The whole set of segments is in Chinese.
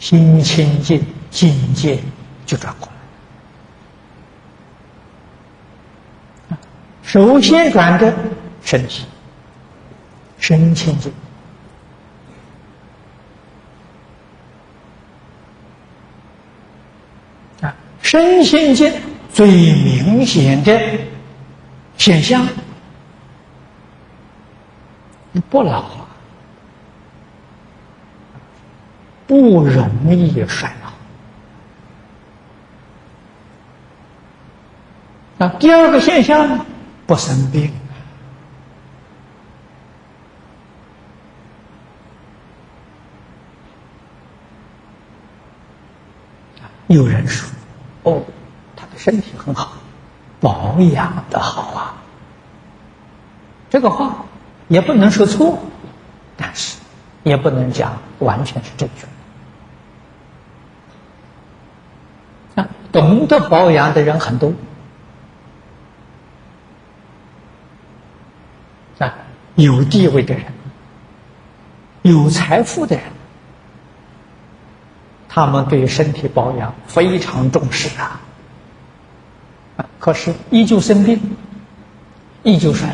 心清净，境界就转过来。首先转的身体，身清净。 身心界最明显的现象，你不老了，不容易衰老。啊，第二个现象呢，不生病。有人说。 哦，他的身体很好，保养的好啊。这个话也不能说错，但是也不能讲完全是正确的。啊，懂得保养的人很多啊，有地位的人，有财富的人。 他们对身体保养非常重视啊，可是依旧生病，依旧衰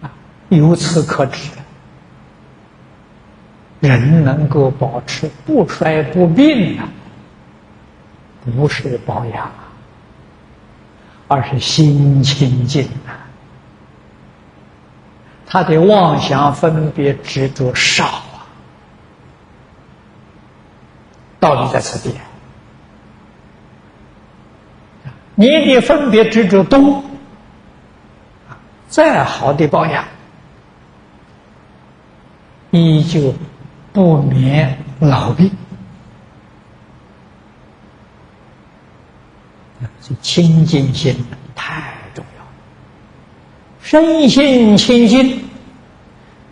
老啊。由此可知，人能够保持不衰不病啊，不是保养啊，而是心清净啊。他的妄想、分别、执着少。 道理在此地。你的分别执着多，再好的保养，依旧不免老病。所以清净心太重要，身心清净，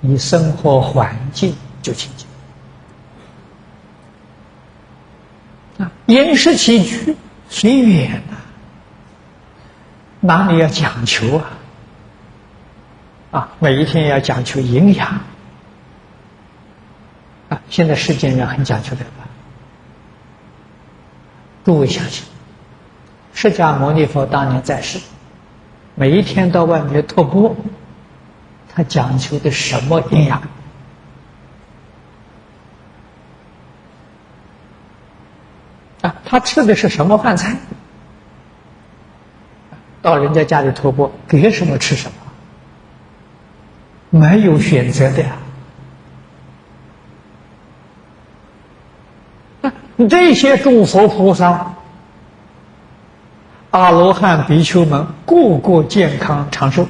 你生活环境就清净。 饮食起居随缘呐，哪里要讲求啊？啊，每一天要讲求营养啊！现在世间人很讲究这个，诸位想想，释迦牟尼佛当年在世，每一天到外面托钵，他讲求的什么营养？ 啊，他吃的是什么饭菜？到人家家里托钵，给什么吃什么，没有选择的呀。啊，这些诸佛菩萨、阿罗汉、比丘们，个个健康长寿。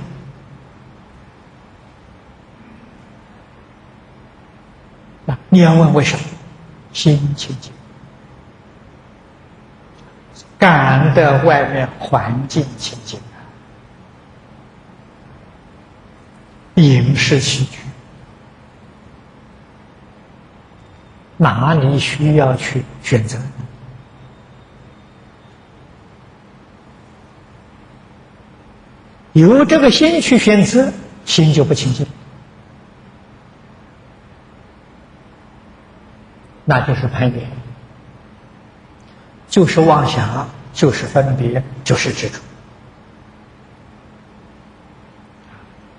啊，你要问为什么？心清净。 感恩的外面环境清净啊，饮食起居，哪里需要去选择？由这个心去选择，心就不清净，那就是攀缘。 就是妄想，就是分别，就是执着。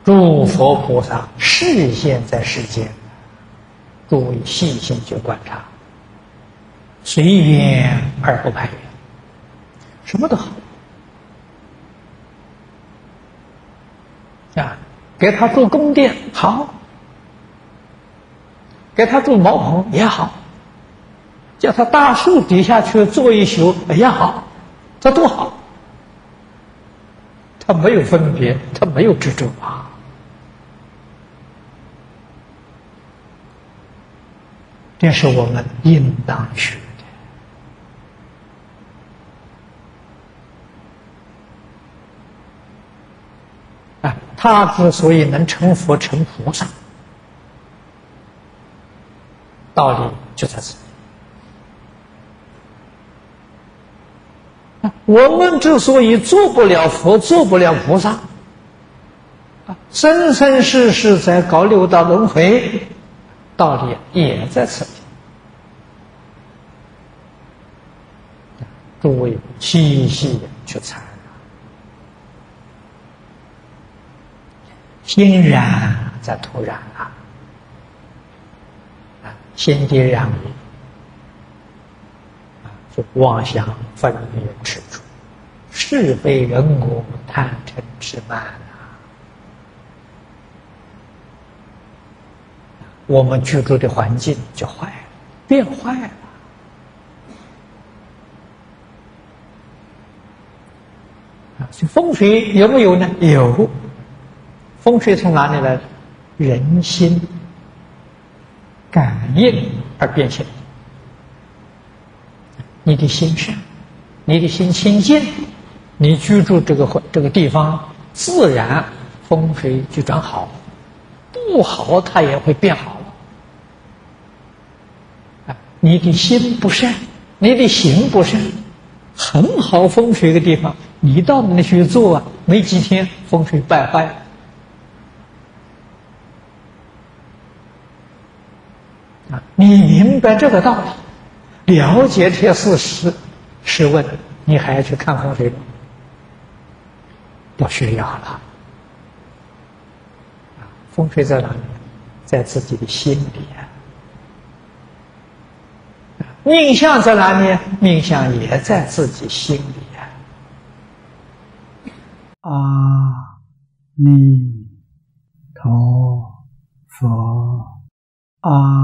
诸佛菩萨示现在世间，诸位细心去观察，随缘而不攀缘，什么都好啊！给他住宫殿好，给他住茅棚也好。 叫他大树底下去坐一宿，哎呀好，他多好！他没有分别，他没有执着啊！这是我们应当学的。啊，他之所以能成佛成菩萨，道理就在此。 我们之所以做不了佛，做不了菩萨，生生世世在搞六道轮回，道理也在此地。诸位细细去参，心染在土壤啊，心地染污，就妄想分别执着，是非人我贪嗔痴慢啊！我们居住的环境就坏了，变坏了。所以风水有没有呢？有。风水从哪里来的？人心感应而变现。你的心善，你的心清净，你居住这个地方，自然风水就转好；不好，它也会变好。你的心不善，你的行不善，很好风水的地方，你到那去做啊，没几天风水败坏了。你明白这个道理，了解这些事实，试问你还要去看风水吗？要学养了。风水在哪里？在自己的心里。命相在哪里？命相也在自己心里。阿弥陀佛，阿